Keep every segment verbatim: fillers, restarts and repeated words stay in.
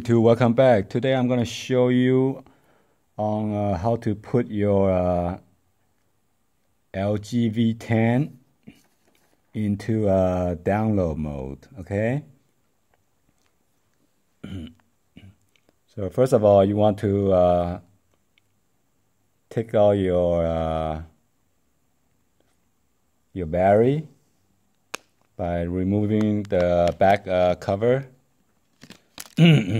YouTube, welcome back. Today I'm going to show you on uh, how to put your uh, L G V ten into uh, download mode, okay? So first of all, you want to uh, take out your uh, your battery by removing the back uh, cover. Make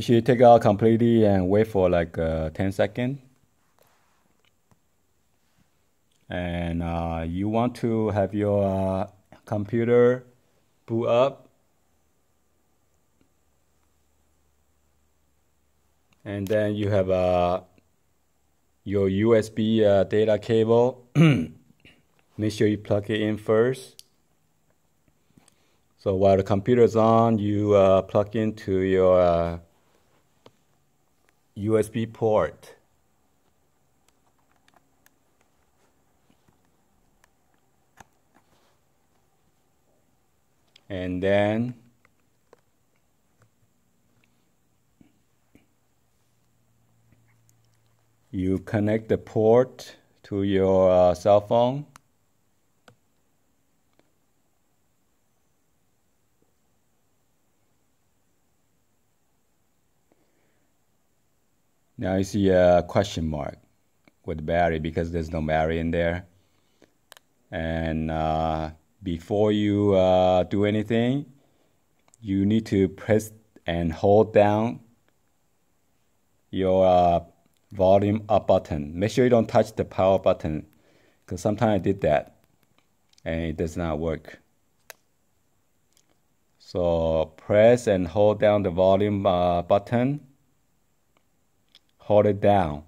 sure you take it out completely and wait for like uh, ten seconds. And uh, you want to have your uh, computer boot up. And then you have uh, your U S B uh, data cable. Make sure you plug it in first. So while the computer is on, you uh, plug into your uh, U S B port. And then you connect the port to your uh, cell phone. Now you see a question mark with battery because there's no battery in there. And uh, before you uh, do anything, you need to press and hold down your uh, volume up button. Make sure you don't touch the power button, because sometimes I did that and it does not work. So press and hold down the volume uh, button. Hold it down.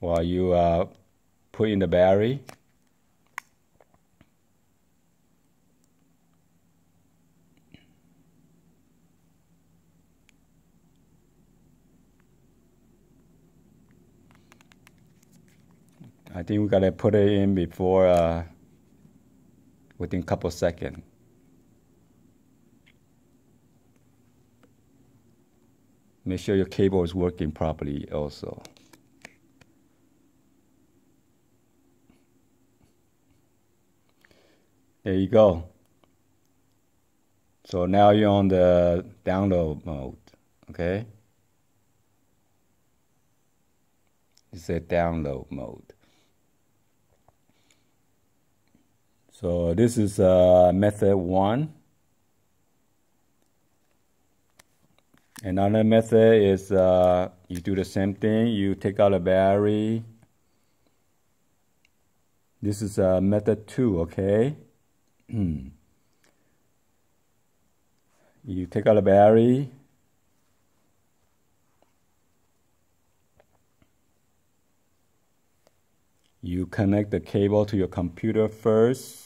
While you uh, put in the battery. I think we gotta put it in before uh, within a couple seconds. Make sure your cable is working properly also. There you go. So now you're on the download mode, okay? It said download mode. So this is uh, method one. Another method is uh, you do the same thing. You take out a battery. This is uh, method two, okay? You take out a battery. You connect the cable to your computer first.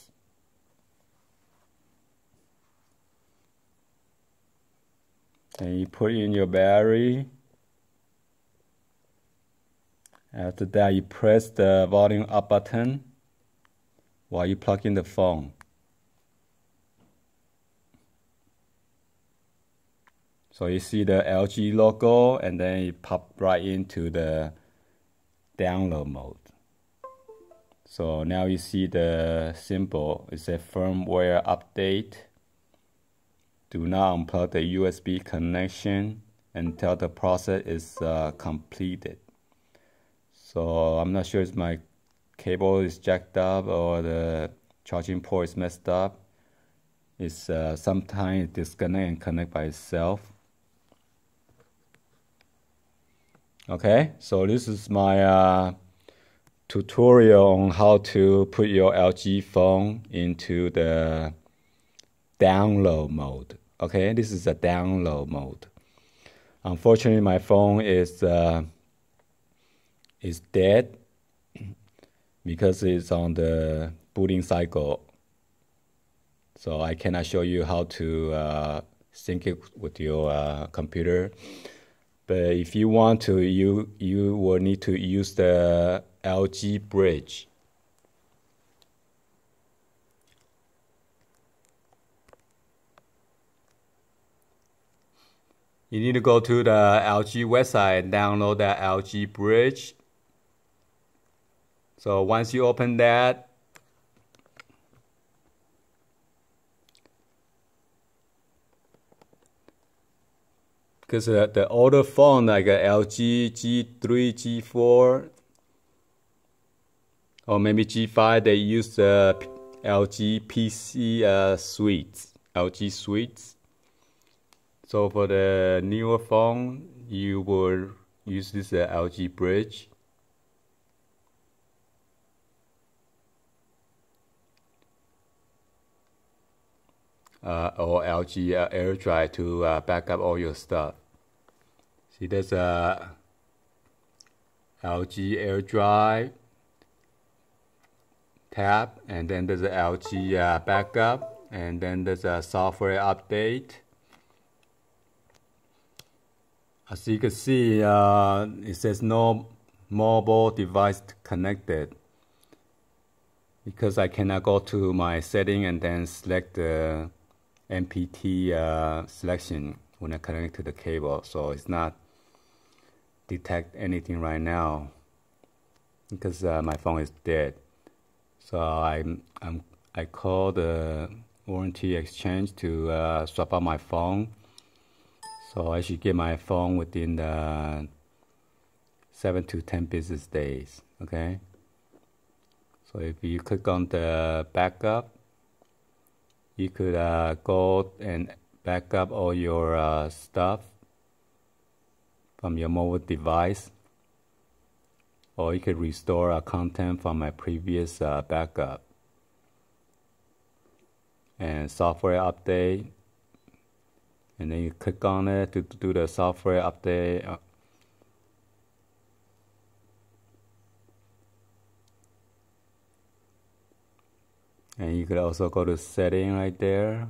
And you put in your battery. After that, you press the volume up button while you plug in the phone. So you see the L G logo, and then you pop right into the download mode. So now you see the symbol. It says firmware update. Do not unplug the U S B connection until the process is uh, completed. So I'm not sure if my cable is jacked up or the charging port is messed up. It's uh, sometimes disconnect and connect by itself. Okay, so this is my uh, tutorial on how to put your L G phone into the download mode. Okay, this is a download mode. Unfortunately, my phone is uh, is dead because it's on the booting cycle. So I cannot show you how to uh, sync it with your uh, computer. But if you want to, you you will need to use the L G Bridge. you need to go to the L G website and download the L G Bridge. So once you open that, because the, the older phone like a L G G three, G four, or maybe G five, they use the L G P C uh, suites, L G suites. So for the newer phone, you will use this uh, L G Bridge. Uh, or L G uh, AirDrive to uh, back up all your stuff. See, there's a uh, L G AirDrive tab, and then there's a L G uh, backup, and then there's a software update. As you can see, uh, it says no mobile device connected, because I cannot go to my setting and then select the M P T uh, selection when I connect to the cable, so it's not detect anything right now because uh, my phone is dead. So I'm, I'm I call the warranty exchange to uh, swap out my phone, so I should get my phone within the seven to ten business days. Okay. So if you click on the backup, you could uh, go and back up all your uh, stuff from your mobile device, or you could restore uh, content from my previous uh, backup. And software update, and then you click on it to do the software update. And you could also go to setting right there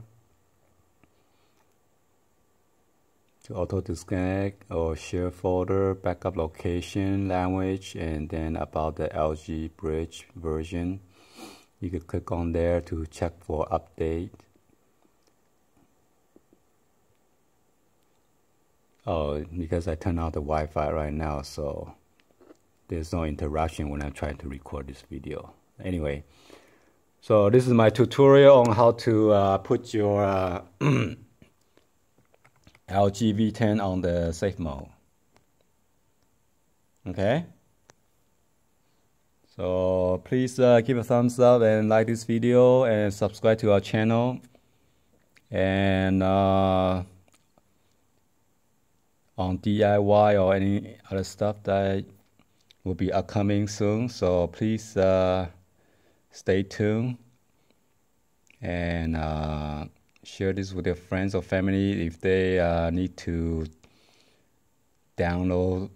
to auto disconnect or share folder, backup location, language, and then about the L G Bridge version. You could click on there to check for update. Oh, because I turned off the Wi-Fi right now, so there's no interruption when I'm trying to record this video. Anyway. So this is my tutorial on how to uh, put your uh, L G V ten on the safe mode. Okay? So please uh, give a thumbs up and like this video and subscribe to our channel. And uh, on D I Y or any other stuff that will be upcoming soon. So please... Uh, Stay tuned and uh, share this with your friends or family if they uh, need to download,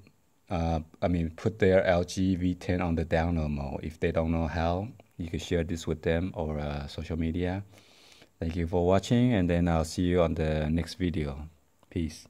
uh, I mean put their L G V ten on the download mode. If they don't know how, you can share this with them or uh, social media. Thank you for watching, and then I'll see you on the next video. Peace.